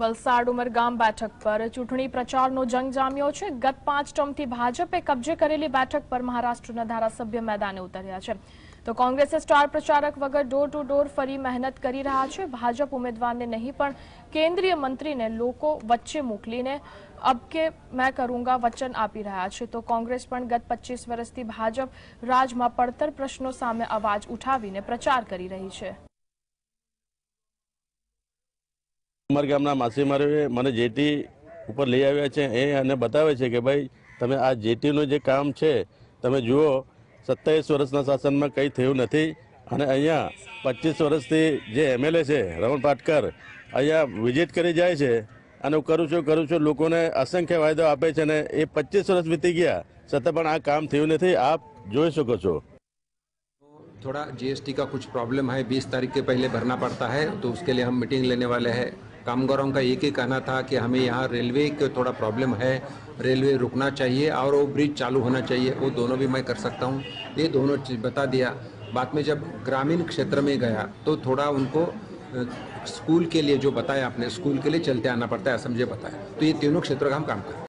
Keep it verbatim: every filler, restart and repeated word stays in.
वलसाड उमरगाम बैठक पर चूंटणी प्रचारनो जंग जाम्यो छे। गत पांच टर्मथी भाजपे कब्जे करेली बैठक पर महाराष्ट्रना धारासभ्य मैदाने उतर्या छे, तो कांग्रेस स्टार प्रचारक वगर डोर टू डोर फरी मेहनत करी रहा छे। भाजप उम्मीदवारने नहीं पण केंद्रीय मंत्रीने लोको वच्चे मोकलीने अब के मैं करूंगा वचन आपी रहा छे। तो कांग्रेस पण गत पच्चीस वर्षथी भाजप राजमां पड़तर प्रश्नो सामे अवाज उठावीने प्रचार करी रही छे। उमरगामना माछीमारोए मने जेटी उपर लई आव्या छे ए बतावे छे के भाई तमे आ जेटीनुं जे काम छे तमे जुओ। सत्ताईस वर्षना शासन में कई थयुं नथी अने अहींया पच्चीस वर्षथी जे एमएलए छे रवीन पाटकर अहींया विजिट करी जाय छे अने हुं करूं छुं करूं छुं लोकोने असंख्य वायदो आपे छे अने ए पच्चीस वर्ष वीती गया छतां पण आ काम थयुं नथी। आप जोई शको छो थोड़ा जीएसटी का कुछ प्रॉब्लम है, बीस तारीख के पहले भरना पड़ता है, तो उसके लिए हम मीटिंग लेने वाले हैं। कामगारों का एक ही कहना था कि हमें यहाँ रेलवे के थोड़ा प्रॉब्लम है, रेलवे रुकना चाहिए और वो ब्रिज चालू होना चाहिए, वो दोनों भी मैं कर सकता हूँ, ये दोनों चीज़ बता दिया। बाद में जब ग्रामीण क्षेत्र में गया तो थोड़ा उनको स्कूल के लिए जो बताया आपने स्कूल के लिए चलते आना पड़ता है समझे बताया, तो ये तीनों क्षेत्रों का हम काम करें।